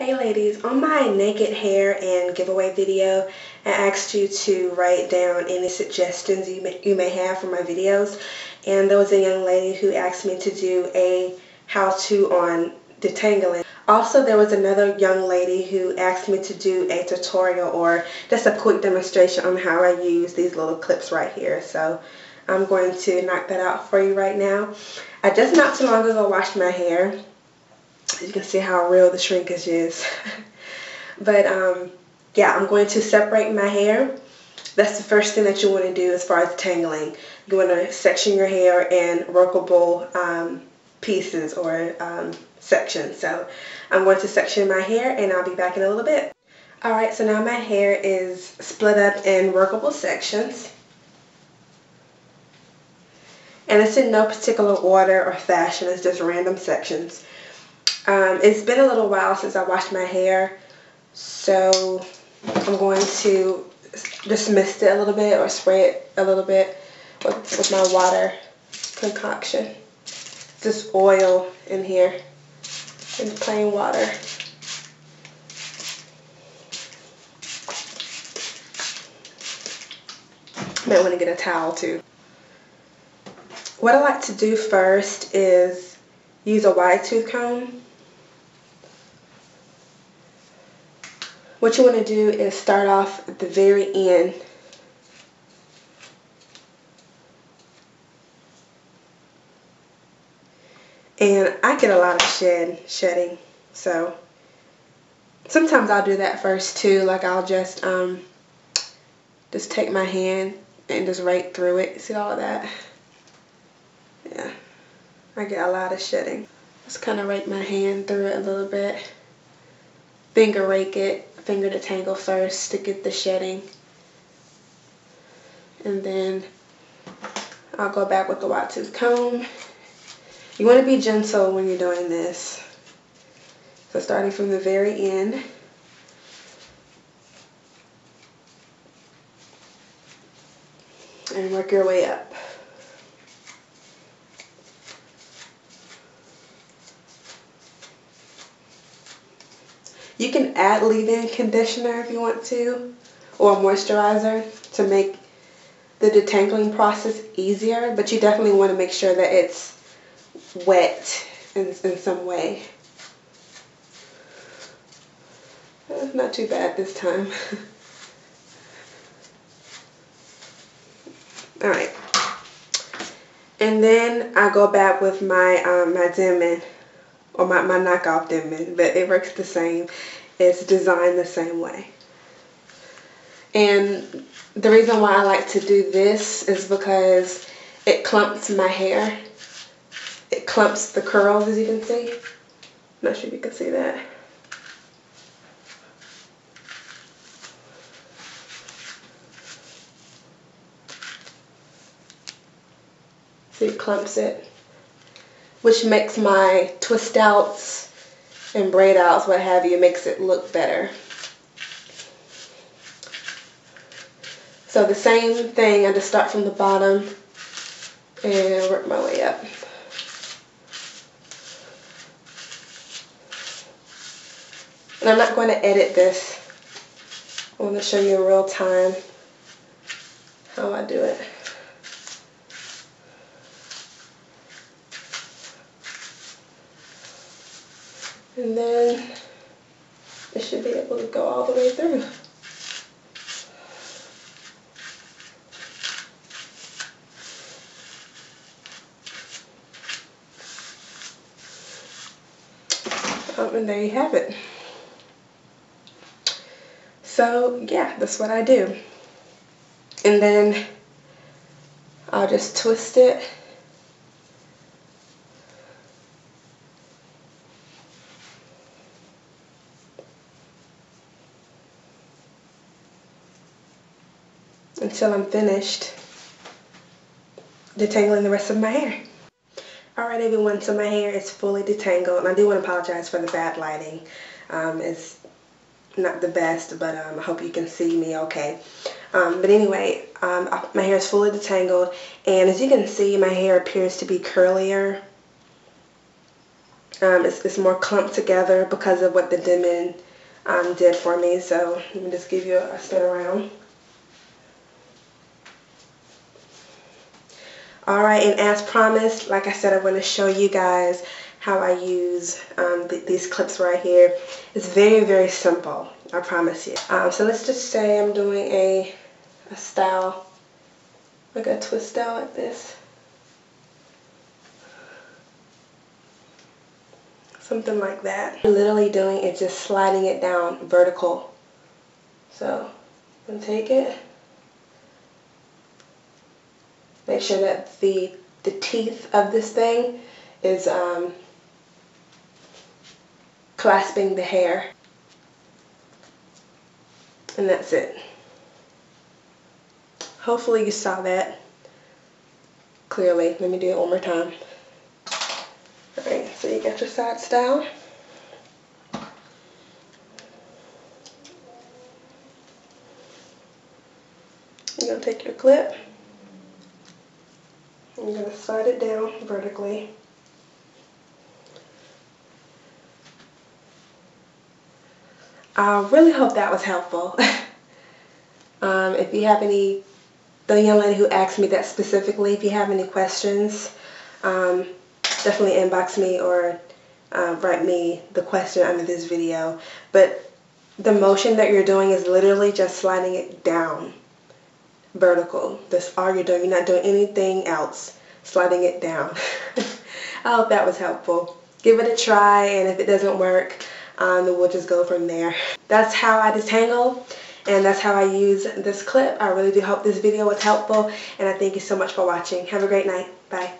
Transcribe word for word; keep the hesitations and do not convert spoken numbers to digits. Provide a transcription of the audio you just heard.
Hey ladies, on my naked hair and giveaway video, I asked you to write down any suggestions you may, you may have for my videos, and there was a young lady who asked me to do a how-to on detangling. Also, there was another young lady who asked me to do a tutorial or just a quick demonstration on how I use these little clips right here. So I'm going to knock that out for you right now. I just not too long ago washed my hair. You can see how real the shrinkage is. But um, yeah, I'm going to separate my hair. That's the first thing that you want to do as far as tangling. You want to section your hair in workable um, pieces or um, sections. So I'm going to section my hair and I'll be back in a little bit. Alright, so now my hair is split up in workable sections. And it's in no particular order or fashion, it's just random sections. Um, it's been a little while since I washed my hair, so I'm going to just mist it a little bit or spray it a little bit with, with my water concoction. Just oil in here and plain water. Might want to get a towel too. What I like to do first is use a wide tooth comb. What you want to do is start off at the very end. And I get a lot of shed, shedding, so sometimes I'll do that first too. Like I'll just, um, just take my hand and just rake through it. See all of that? Yeah, I get a lot of shedding. Just kind of rake my hand through it a little bit. Finger rake it. Finger detangle first to get the shedding, and then I'll go back with the wide tooth comb. You want to be gentle when you're doing this. So starting from the very end, and work your way up. You can add leave-in conditioner if you want to, or a moisturizer to make the detangling process easier, but you definitely want to make sure that it's wet in, in some way. That's not too bad this time. Alright, and then I go back with my, um, my Denman. Or my, my knockoff Denman, but it works the same. It's designed the same way. And the reason why I like to do this is because it clumps my hair. It clumps the curls, as you can see. I'm not sure if you can see that. See, it clumps it, which makes my twist outs and braid outs, what have you, makes it look better. So the same thing, I just start from the bottom and work my way up. And I'm not going to edit this. I want to show you in real time how I do it. And then it should be able to go all the way through. Um, and there you have it. So yeah, that's what I do. And then I'll just twist it. Until I'm finished detangling the rest of my hair. Alright everyone, so my hair is fully detangled, and I do want to apologize for the bad lighting. Um, it's not the best, but um, I hope you can see me okay. Um, but anyway, um, I, my hair is fully detangled, and as you can see, my hair appears to be curlier Um, it's, it's more clumped together because of what the Denman um, did for me. So let me just give you a spin around. Alright, and as promised, like I said, I want to show you guys how I use um, th these clips right here. It's very, very simple, I promise you. Um, so let's just say I'm doing a, a style, like a twist style like this. Something like that. I'm literally doing it, just sliding it down vertical. So I'm gonna take it. Make sure that the the teeth of this thing is um, clasping the hair, and that's it. Hopefully you saw that clearly. Let me do it one more time. Alright, so you got your side style. You're gonna take your clip. I'm going to slide it down vertically. I really hope that was helpful. um, if you have any, the young lady who asked me that specifically, if you have any questions, um, definitely inbox me or uh, write me the question under this video. But the motion that you're doing is literally just sliding it down. Vertical. That's all you're doing. You're not doing anything else. Sliding it down. I hope that was helpful. Give it a try, and if it doesn't work, um, then we'll just go from there. That's how I detangle, and that's how I use this clip. I really do hope this video was helpful, and I thank you so much for watching. Have a great night. Bye.